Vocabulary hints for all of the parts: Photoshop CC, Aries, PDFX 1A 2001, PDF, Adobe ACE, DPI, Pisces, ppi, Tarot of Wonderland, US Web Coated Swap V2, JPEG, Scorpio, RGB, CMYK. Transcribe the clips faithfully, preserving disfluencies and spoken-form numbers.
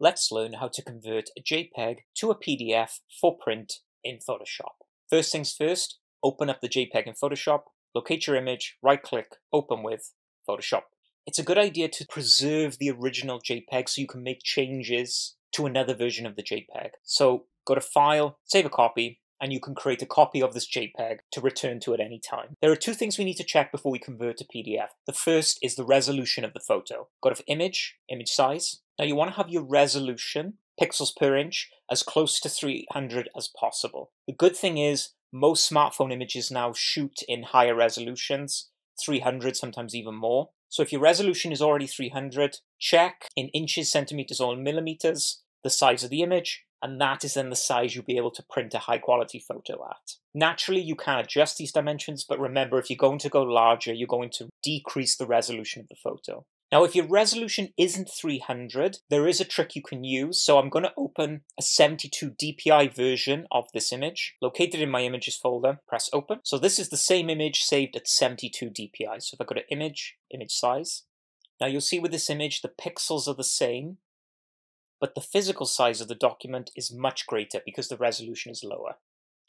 let's learn how to convert a JPEG to a P D F for print in Photoshop. First things first, open up the JPEG in Photoshop, locate your image, right-click, open with Photoshop. It's a good idea to preserve the original JPEG so you can make changes to another version of the JPEG. So go to File, Save a Copy, and you can create a copy of this JPEG to return to at any time. There are two things we need to check before we convert to P D F. The first is the resolution of the photo. Go to Image, Image Size. Now you want to have your resolution, pixels per inch, as close to three hundred as possible. The good thing is most smartphone images now shoot in higher resolutions, three hundred, sometimes even more. So if your resolution is already three hundred, check in inches, centimeters, or millimeters the size of the image, and that is then the size you'll be able to print a high-quality photo at. Naturally, you can adjust these dimensions, but remember, if you're going to go larger, you're going to decrease the resolution of the photo. Now, if your resolution isn't three hundred, there is a trick you can use. So I'm going to open a seventy-two D P I version of this image, located in my images folder, press open. So this is the same image saved at seventy-two D P I. So if I go to Image, Image Size, now you'll see with this image, the pixels are the same, but the physical size of the document is much greater because the resolution is lower.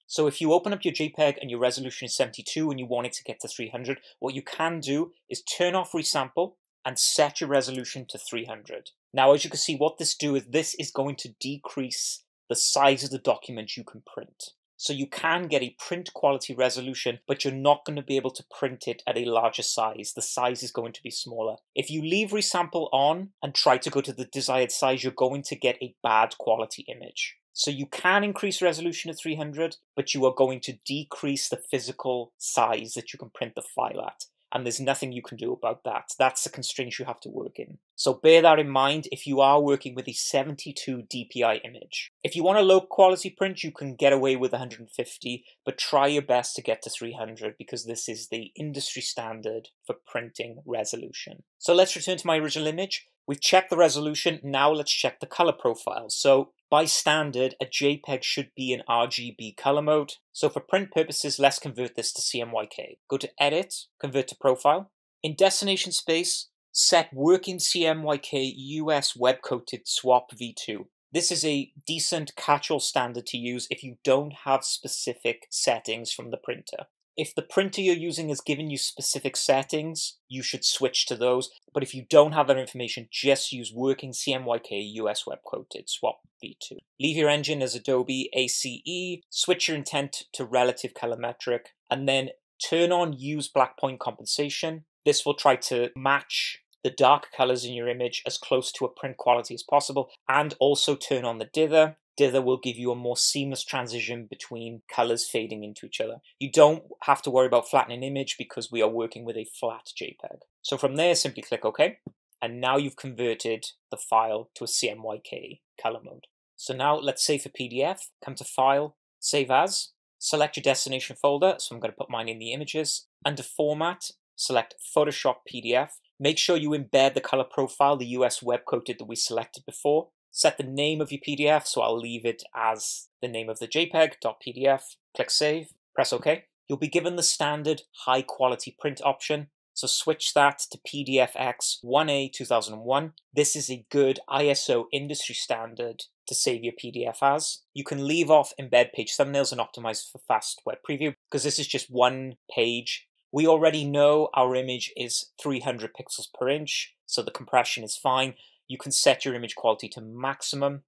So if you open up your JPEG and your resolution is seventy-two and you want it to get to three hundred, what you can do is turn off resample and set your resolution to three hundred. Now, as you can see, what this do is this is going to decrease the size of the document you can print. So you can get a print quality resolution, but you're not going to be able to print it at a larger size. The size is going to be smaller. If you leave resample on and try to go to the desired size, you're going to get a bad quality image. So you can increase resolution to three hundred, but you are going to decrease the physical size that you can print the file at. And there's nothing you can do about that. That's the constraints you have to work in. So bear that in mind if you are working with a seventy-two D P I image. If you want a low quality print, you can get away with one hundred fifty, but try your best to get to three hundred because this is the industry standard for printing resolution. So let's return to my original image. We've checked the resolution, now let's check the color profile. So by standard, a JPEG should be in R G B color mode. So for print purposes, let's convert this to C M Y K. Go to Edit, Convert to Profile. In destination space, set Working C M Y K U S Web Coated Swap V two. This is a decent catch-all standard to use if you don't have specific settings from the printer. If the printer you're using has given you specific settings, you should switch to those. But if you don't have that information, just use Working C M Y K U S Web Coated Swap V two. Leave your engine as Adobe ACE, switch your intent to relative color metric, and then turn on Use Black Point Compensation. This will try to match the dark colors in your image as close to a print quality as possible, and also turn on the dither. Dither will give you a more seamless transition between colors fading into each other. You don't have to worry about flattening an image because we are working with a flat JPEG. So from there, simply click OK. And now you've converted the file to a C M Y K color mode. So now let's save for P D F. Come to File, Save As. Select your destination folder. So I'm going to put mine in the images. Under Format, select Photoshop P D F. Make sure you embed the color profile, the U S web coated that we selected before. Set the name of your P D F, so I'll leave it as the name of the JPEG.pdf. Click Save, press OK. You'll be given the standard high quality print option, so switch that to P D F X one A two thousand one. This is a good I S O industry standard to save your P D F as. You can leave off embed page thumbnails and optimize for fast web preview because this is just one page. We already know our image is three hundred pixels per inch, so the compression is fine. You can set your image quality to maximum.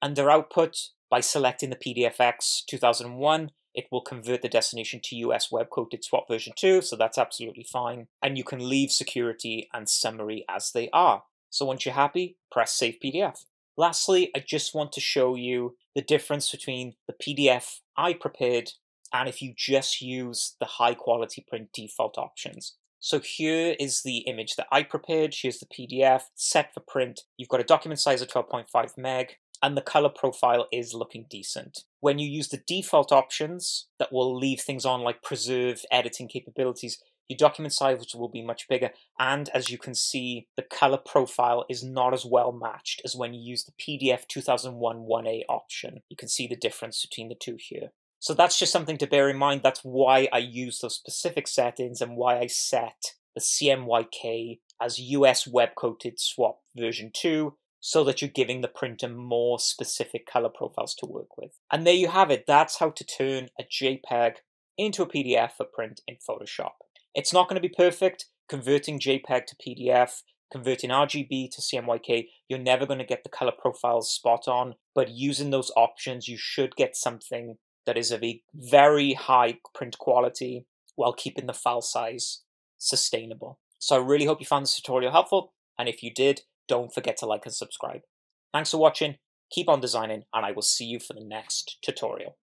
Under Output, by selecting the P D F X two thousand one, it will convert the destination to U S Web Coated Swap version two, so that's absolutely fine. And you can leave security and summary as they are. So once you're happy, press Save P D F. Lastly, I just want to show you the difference between the P D F I prepared and if you just use the high quality print default options. So here is the image that I prepared. Here's the P D F set for print. You've got a document size of twelve point five meg, and the color profile is looking decent. When you use the default options that will leave things on like preserve editing capabilities, your document size will be much bigger. And as you can see, the color profile is not as well matched as when you use the P D F two thousand one one A option. You can see the difference between the two here. So that's just something to bear in mind. That's why I use those specific settings and why I set the C M Y K as U S Web Coated Swap version two so that you're giving the printer more specific color profiles to work with. And there you have it. That's how to turn a JPEG into a P D F for print in Photoshop. It's not going to be perfect. Converting JPEG to P D F, converting R G B to C M Y K, you're never going to get the color profiles spot on, but using those options, you should get something that is of a very high print quality while keeping the file size sustainable. So I really hope you found this tutorial helpful, and if you did, don't forget to like and subscribe. Thanks for watching, keep on designing, and I will see you for the next tutorial.